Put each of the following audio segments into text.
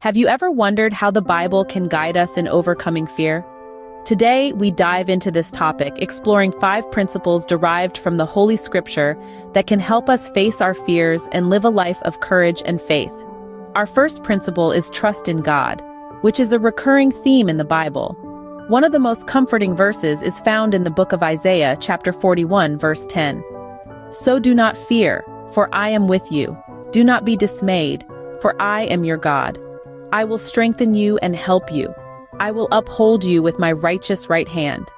Have you ever wondered how the Bible can guide us in overcoming fear? Today, we dive into this topic, exploring 5 principles derived from the Holy Scripture that can help us face our fears and live a life of courage and faith. Our first principle is trust in God, which is a recurring theme in the Bible. One of the most comforting verses is found in the book of Isaiah, chapter 41, verse 10. "So do not fear, for I am with you. Do not be dismayed, for I am your God. I will strengthen you and help you. I will uphold you with my righteous right hand."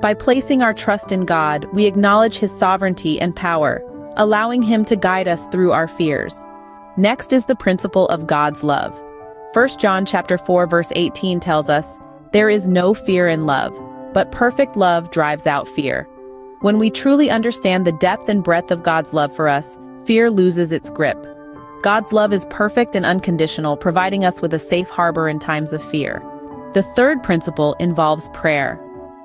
By placing our trust in God, we acknowledge His sovereignty and power, allowing Him to guide us through our fears. Next is the principle of God's love. 1 John chapter 4, verse 18 tells us, "There is no fear in love, but perfect love drives out fear." When we truly understand the depth and breadth of God's love for us, fear loses its grip. God's love is perfect and unconditional, providing us with a safe harbor in times of fear. The third principle involves prayer.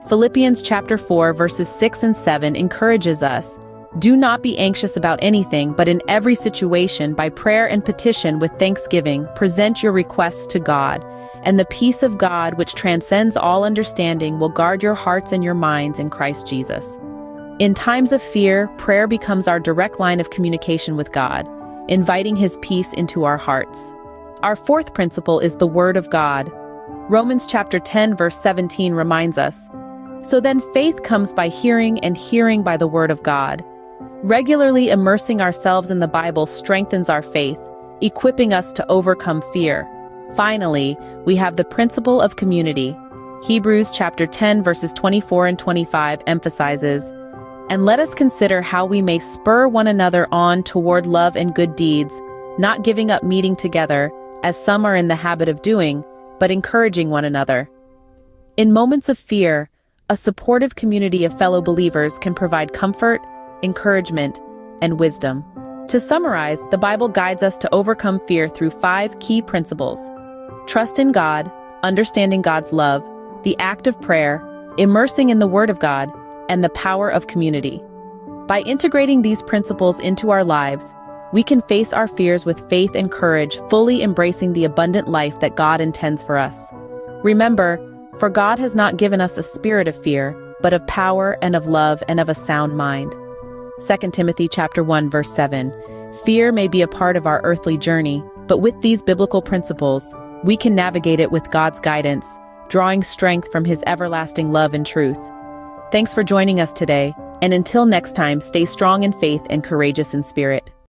Philippians chapter 4, verses 6 and 7 encourages us, "Do not be anxious about anything, but in every situation, by prayer and petition with thanksgiving, present your requests to God, and the peace of God, which transcends all understanding, will guard your hearts and your minds in Christ Jesus." In times of fear, prayer becomes our direct line of communication with God, inviting His peace into our hearts. Our fourth principle is the Word of God. Romans chapter 10, verse 17 reminds us, "So then faith comes by hearing, and hearing by the Word of God." Regularly immersing ourselves in the Bible strengthens our faith, equipping us to overcome fear. Finally, we have the principle of community. Hebrews chapter 10, verses 24 and 25 emphasizes, "And let us consider how we may spur one another on toward love and good deeds, not giving up meeting together, as some are in the habit of doing, but encouraging one another." In moments of fear, a supportive community of fellow believers can provide comfort, encouragement, and wisdom. To summarize, the Bible guides us to overcome fear through 5 key principles: trust in God, understanding God's love, the act of prayer, immersing in the Word of God, and the power of community. By integrating these principles into our lives, we can face our fears with faith and courage, fully embracing the abundant life that God intends for us. Remember, for God has not given us a spirit of fear, but of power and of love and of a sound mind. 2 Timothy chapter 1, verse 7. Fear may be a part of our earthly journey, but with these biblical principles, we can navigate it with God's guidance, drawing strength from His everlasting love and truth. Thanks for joining us today, and until next time, stay strong in faith and courageous in spirit.